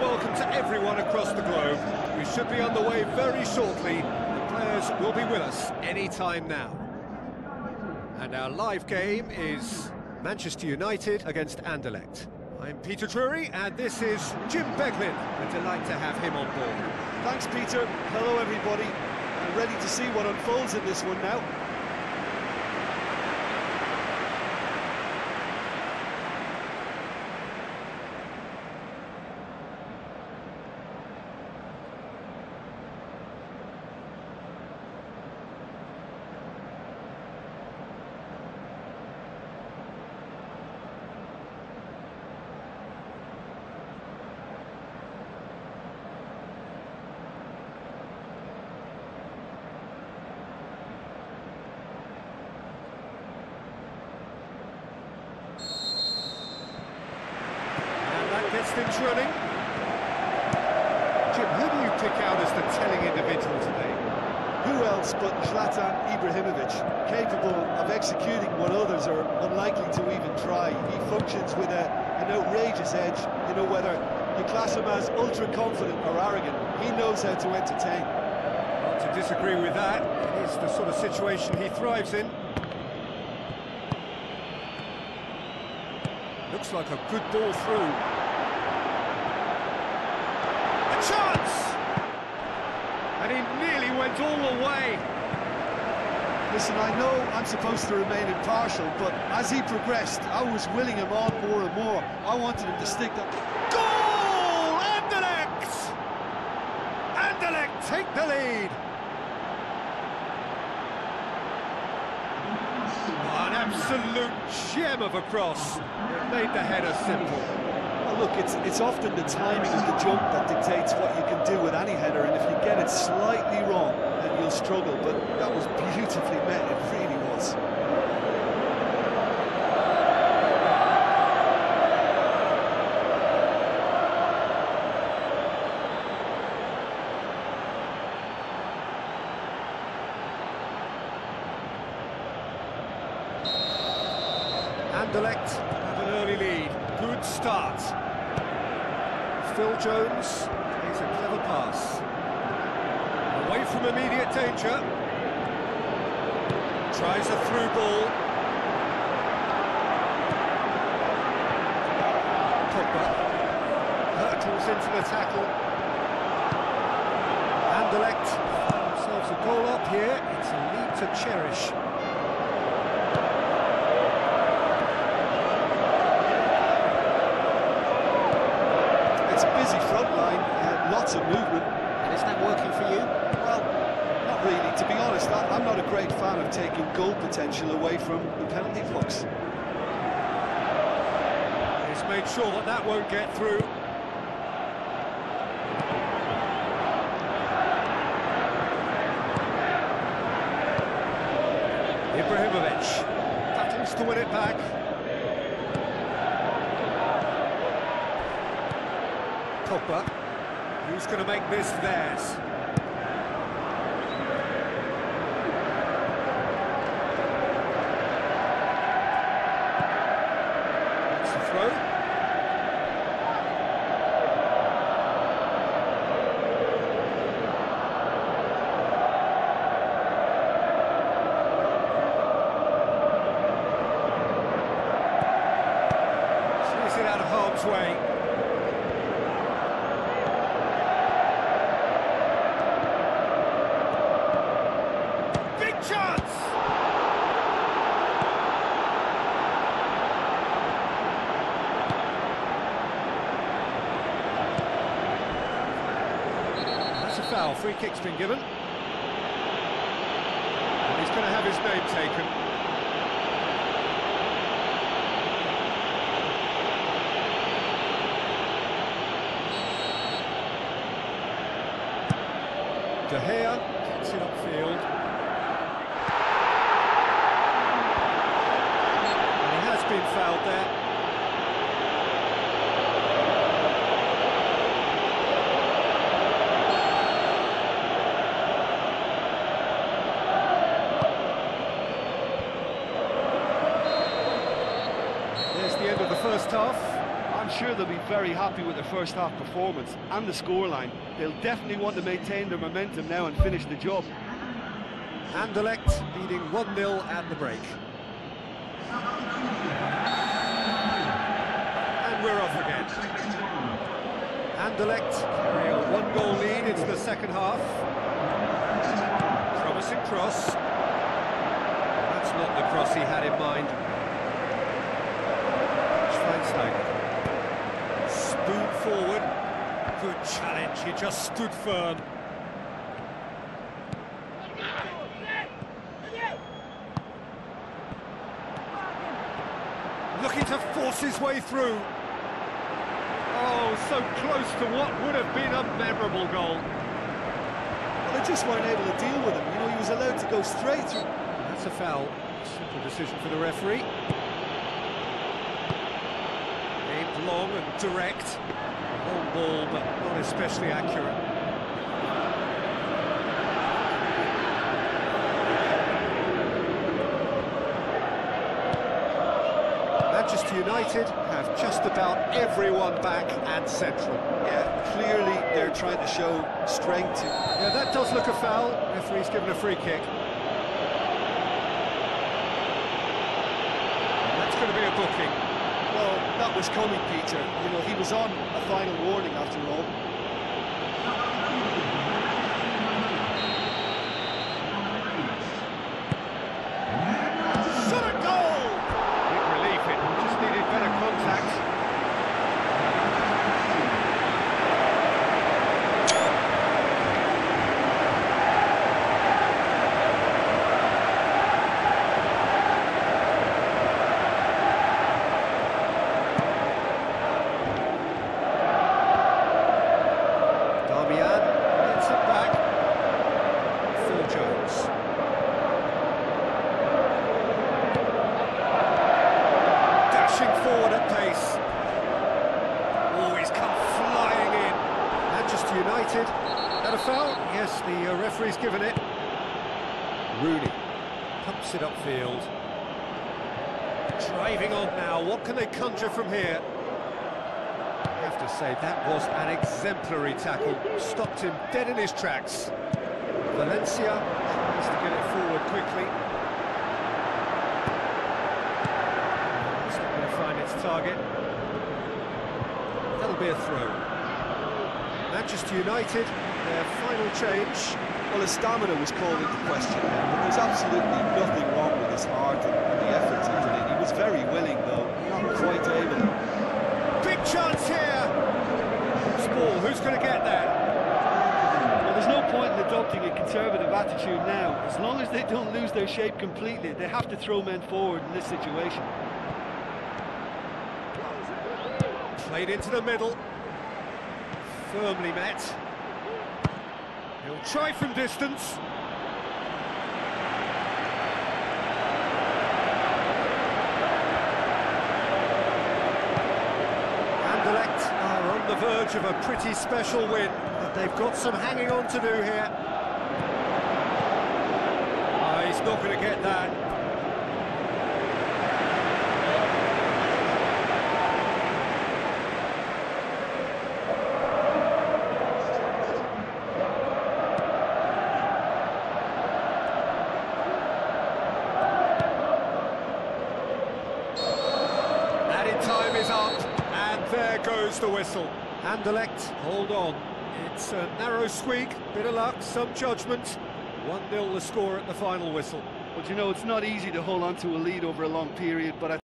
warm welcome to everyone across the globe. We should be on the way very shortly. The players will be with us any time now. And our live game is Manchester United against Anderlecht. I'm Peter Drury, and this is Jim Beglin. A delight to have him on board. Thanks, Peter. Hello, everybody. I'm ready to see what unfolds in this one now. Gets things running. Jim, who do you pick out as the telling individual today? Who else but Zlatan Ibrahimović, capable of executing what others are unlikely to even try. He functions with an outrageous edge. You know, whether you class him as ultra-confident or arrogant, he knows how to entertain. Not to disagree with that, it is the sort of situation he thrives in. Looks like a good ball through. Chance! And he nearly went all the way. Listen, I know I'm supposed to remain impartial, but as he progressed, I was willing him on more and more. I wanted him to stick that. Goal! Anderlecht! Anderlecht take the lead. An absolute gem of a cross. It made the header simple. Look, it's often the timing of the jump that dictates what you can do with any header, and if you get it slightly wrong, then you'll struggle, but that was beautifully met, it really was. Anderlecht have an early lead. Good start. Phil Jones plays a clever pass. Away from immediate danger. Tries a through ball. Pogba hurtles into the tackle. Anderlecht find themselves a goal up here. It's a lead to cherish. Busy front line, lots of movement. And isn't that working for you? Well, not really. To be honest, I'm not a great fan of taking goal potential away from the penalty box. He's made sure that that won't get through. Ibrahimović battles to win it back. Pogba, who's going to make this theirs? That's the throw. Slips it out of harm's way. Foul, free kick's been given. And he's going to have his name taken. De Gea gets it upfield. And he has been fouled there. First half, I I'm sure they'll be very happy with their first half performance and the scoreline. They'll definitely want to maintain their momentum now and finish the job. Anderlecht leading 1-0 at the break. And we're off again. Anderlecht carry a one-goal lead into the second half. Promising cross. That's not the cross he had in mind. Spoon forward. Good challenge, he just stood firm. Looking to force his way through. Oh, so close to what would have been a memorable goal. Well, they just weren't able to deal with him. You know, he was allowed to go straight through. That's a foul. Simple decision for the referee. Long and direct, long ball, but not especially accurate. Manchester United have just about everyone back and central. Yeah, clearly they're trying to show strength. Yeah, that does look a foul. Referee's given a free kick. And that's going to be a booking. Well, that was coming, Peter. You know, he was on a final warning after all. Shot a goal! Big relief, it just needed better contact. He's given it. Rooney pumps it upfield. Driving on now. What can they conjure from here? I have to say, that was an exemplary tackle. Stopped him dead in his tracks. Valencia tries to get it forward quickly. It's not going to find its target. That'll be a throw. Manchester United, their final change. Well, his stamina was called into question then, but there's absolutely nothing wrong with his heart and the effort he put in. He was very willing, though, not quite able. Big chance here! It's ball, who's going to get that? Well, there's no point in adopting a conservative attitude now. As long as they don't lose their shape completely, they have to throw men forward in this situation. Played into the middle. Firmly met. He'll try from distance. Anderlecht are on the verge of a pretty special win, but they've got some hanging on to do here. Oh, he's not going to get that. The whistle. Anderlecht hold on. It's a narrow squeak, bit of luck, some judgment. 1-0 the score at the final whistle. Well, you know, it's not easy to hold on to a lead over a long period, but I